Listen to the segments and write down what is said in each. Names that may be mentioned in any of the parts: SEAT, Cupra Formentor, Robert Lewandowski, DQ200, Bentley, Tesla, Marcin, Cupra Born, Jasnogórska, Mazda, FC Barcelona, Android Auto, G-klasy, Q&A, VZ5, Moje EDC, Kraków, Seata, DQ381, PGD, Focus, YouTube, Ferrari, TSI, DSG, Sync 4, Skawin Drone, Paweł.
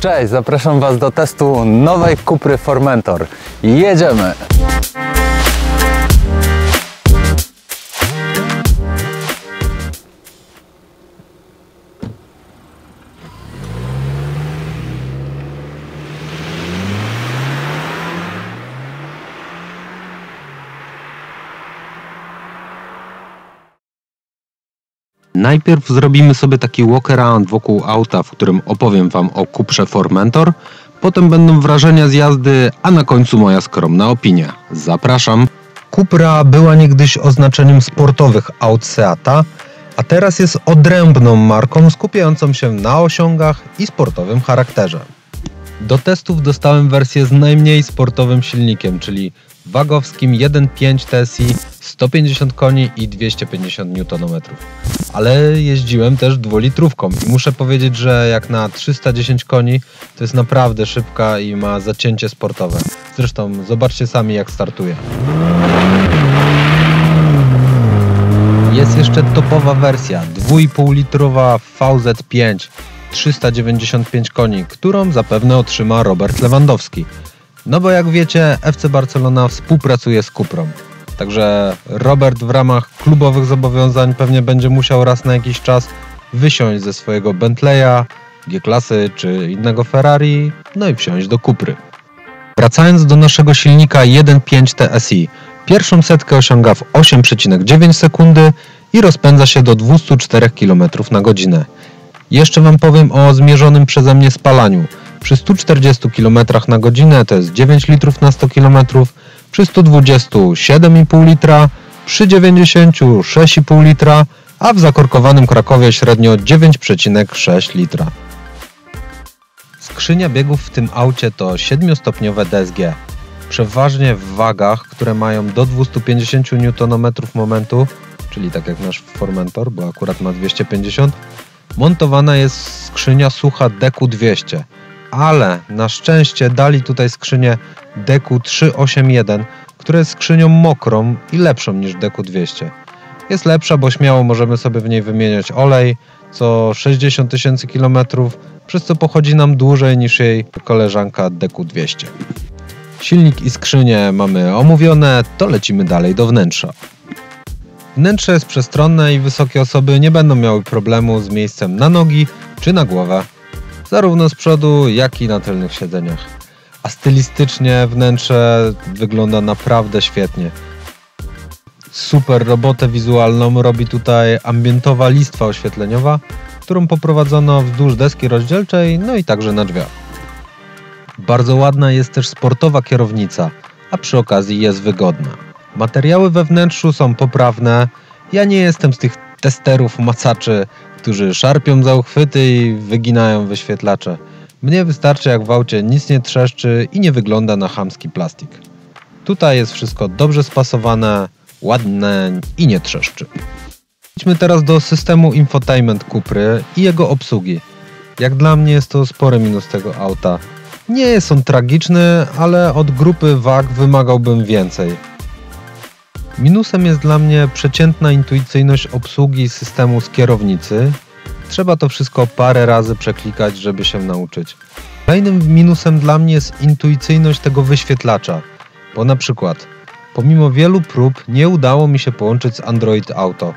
Cześć, zapraszam Was do testu nowej Cupry Formentor. Jedziemy! Najpierw zrobimy sobie taki walkaround wokół auta, w którym opowiem Wam o Cuprze Formentor, potem będą wrażenia z jazdy, a na końcu moja skromna opinia. Zapraszam! Cupra była niegdyś oznaczeniem sportowych aut Seata, a teraz jest odrębną marką skupiającą się na osiągach i sportowym charakterze. Do testów dostałem wersję z najmniej sportowym silnikiem, czyli wagowskim 1.5 TSI, 150 koni i 250 Nm. Ale jeździłem też 2-litrówką i muszę powiedzieć, że jak na 310 koni to jest naprawdę szybka i ma zacięcie sportowe. Zresztą zobaczcie sami, jak startuje. Jest jeszcze topowa wersja 2,5 litrowa VZ5, 395 koni, którą zapewne otrzyma Robert Lewandowski. No bo jak wiecie, FC Barcelona współpracuje z Cuprą. Także Robert w ramach klubowych zobowiązań pewnie będzie musiał raz na jakiś czas wysiąść ze swojego Bentleya, G-klasy czy innego Ferrari, no i wsiąść do Cupry. Wracając do naszego silnika 1.5 TSI, pierwszą setkę osiąga w 8,9 sekundy i rozpędza się do 204 km na godzinę. Jeszcze Wam powiem o zmierzonym przeze mnie spalaniu. Przy 140 km na godzinę to jest 9 litrów na 100 km, przy 120 7,5 litra, przy 90 6,5 litra, a w zakorkowanym Krakowie średnio 9,6 litra. Skrzynia biegów w tym aucie to 7-stopniowe DSG, przeważnie w wagach, które mają do 250 Nm momentu, czyli tak jak nasz Formentor, bo akurat ma 250, montowana jest skrzynia sucha DQ200. Ale na szczęście dali tutaj skrzynię DQ381, która jest skrzynią mokrą i lepszą niż DQ200. Jest lepsza, bo śmiało możemy sobie w niej wymieniać olej co 60 tysięcy km, przez co pochodzi nam dłużej niż jej koleżanka DQ200. Silnik i skrzynie mamy omówione, to lecimy dalej do wnętrza. Wnętrze jest przestronne i wysokie osoby nie będą miały problemu z miejscem na nogi czy na głowę. Zarówno z przodu, jak i na tylnych siedzeniach. A stylistycznie wnętrze wygląda naprawdę świetnie. Super robotę wizualną robi tutaj ambientowa listwa oświetleniowa, którą poprowadzono wzdłuż deski rozdzielczej, no i także na drzwiach. Bardzo ładna jest też sportowa kierownica, a przy okazji jest wygodna. Materiały we wnętrzu są poprawne. Ja nie jestem z tych testerów, macaczy, którzy szarpią za uchwyty i wyginają wyświetlacze. Mnie wystarczy, jak w aucie nic nie trzeszczy i nie wygląda na chamski plastik. Tutaj jest wszystko dobrze spasowane, ładne i nie trzeszczy. Idźmy teraz do systemu infotainment Cupry i jego obsługi. Jak dla mnie jest to spory minus tego auta. Nie jest on tragiczny, ale od grupy wag wymagałbym więcej. Minusem jest dla mnie przeciętna intuicyjność obsługi systemu z kierownicy. Trzeba to wszystko parę razy przeklikać, żeby się nauczyć. Kolejnym minusem dla mnie jest intuicyjność tego wyświetlacza, bo na przykład pomimo wielu prób nie udało mi się połączyć z Android Auto.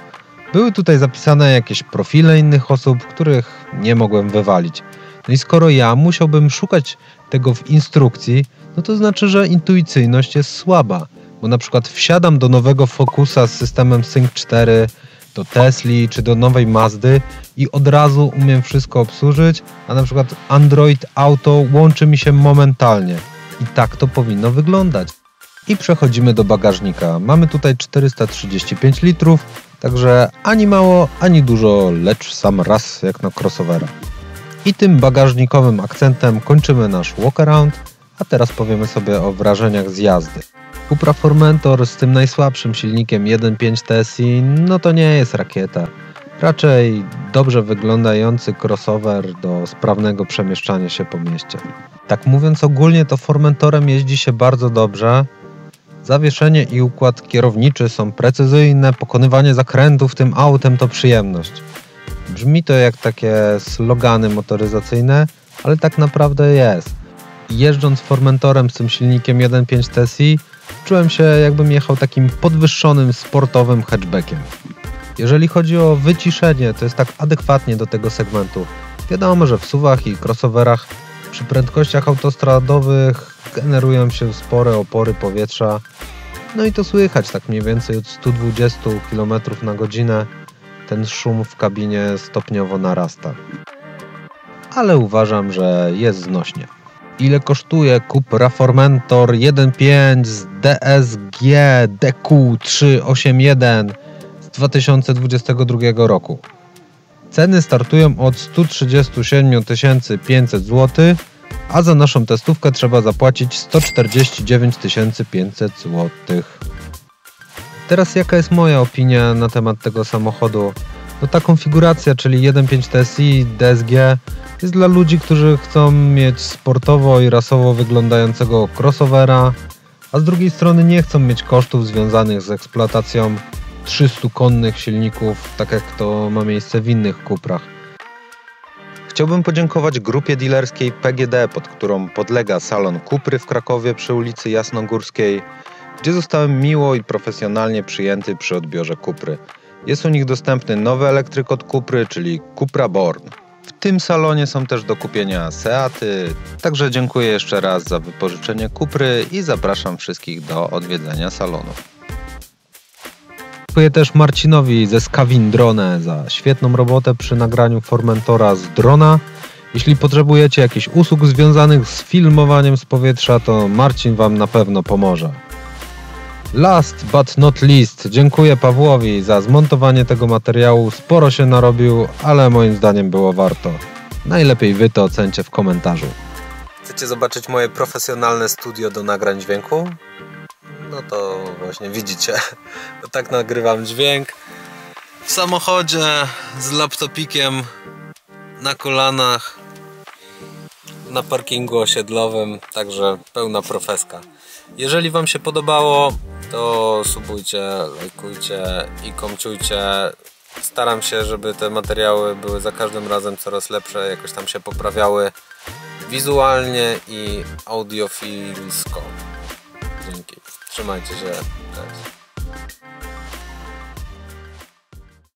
Były tutaj zapisane jakieś profile innych osób, których nie mogłem wywalić. No i skoro ja musiałbym szukać tego w instrukcji, no to znaczy, że intuicyjność jest słaba. Bo na przykład wsiadam do nowego Focusa z systemem Sync 4, do Tesli czy do nowej Mazdy i od razu umiem wszystko obsłużyć, a na przykład Android Auto łączy mi się momentalnie. I tak to powinno wyglądać. I przechodzimy do bagażnika. Mamy tutaj 435 litrów, także ani mało, ani dużo, lecz w sam raz jak na crossovera. I tym bagażnikowym akcentem kończymy nasz walkaround, a teraz powiemy sobie o wrażeniach z jazdy. Cupra Formentor z tym najsłabszym silnikiem 1.5 TSI no to nie jest rakieta. Raczej dobrze wyglądający crossover do sprawnego przemieszczania się po mieście. Tak mówiąc ogólnie, to Formentorem jeździ się bardzo dobrze. Zawieszenie i układ kierowniczy są precyzyjne, pokonywanie zakrętów tym autem to przyjemność. Brzmi to jak takie slogany motoryzacyjne, ale tak naprawdę jest. Jeżdżąc Formentorem z tym silnikiem 1.5 TSI, czułem się, jakbym jechał takim podwyższonym sportowym hatchbackiem. Jeżeli chodzi o wyciszenie, to jest tak adekwatnie do tego segmentu. Wiadomo, że w SUV-ach i crossoverach przy prędkościach autostradowych generują się spore opory powietrza. No i to słychać tak mniej więcej od 120 km na godzinę. Ten szum w kabinie stopniowo narasta. Ale uważam, że jest znośnie. Ile kosztuje Cupra Formentor 1.5 z DSG DQ381 z 2022 roku? Ceny startują od 137 500 zł, a za naszą testówkę trzeba zapłacić 149 500 zł. Teraz jaka jest moja opinia na temat tego samochodu? No ta konfiguracja, czyli 1.5 TSI DSG, jest dla ludzi, którzy chcą mieć sportowo i rasowo wyglądającego crossovera, a z drugiej strony nie chcą mieć kosztów związanych z eksploatacją 300-konnych silników, tak jak to ma miejsce w innych Cuprach. Chciałbym podziękować grupie dealerskiej PGD, pod którą podlega salon Cupry w Krakowie przy ulicy Jasnogórskiej, gdzie zostałem miło i profesjonalnie przyjęty przy odbiorze Cupry. Jest u nich dostępny nowy elektryk od Cupry, czyli Cupra Born. W tym salonie są też do kupienia Seaty, także dziękuję jeszcze raz za wypożyczenie Cupry i zapraszam wszystkich do odwiedzenia salonu. Dziękuję też Marcinowi ze Skawin Drone za świetną robotę przy nagraniu Formentora z drona. Jeśli potrzebujecie jakichś usług związanych z filmowaniem z powietrza, to Marcin Wam na pewno pomoże. Last but not least, dziękuję Pawłowi za zmontowanie tego materiału. Sporo się narobił, ale moim zdaniem było warto. Najlepiej Wy to ocencie w komentarzu. Chcecie zobaczyć moje profesjonalne studio do nagrań dźwięku? No to właśnie widzicie. Tak nagrywam dźwięk. W samochodzie z laptopikiem na kolanach na parkingu osiedlowym, także pełna profeska. Jeżeli Wam się podobało, to subujcie, lajkujcie i komciujcie. Staram się, żeby te materiały były za każdym razem coraz lepsze, jakoś tam się poprawiały wizualnie i audiofilsko. Dzięki. Trzymajcie się. Cześć.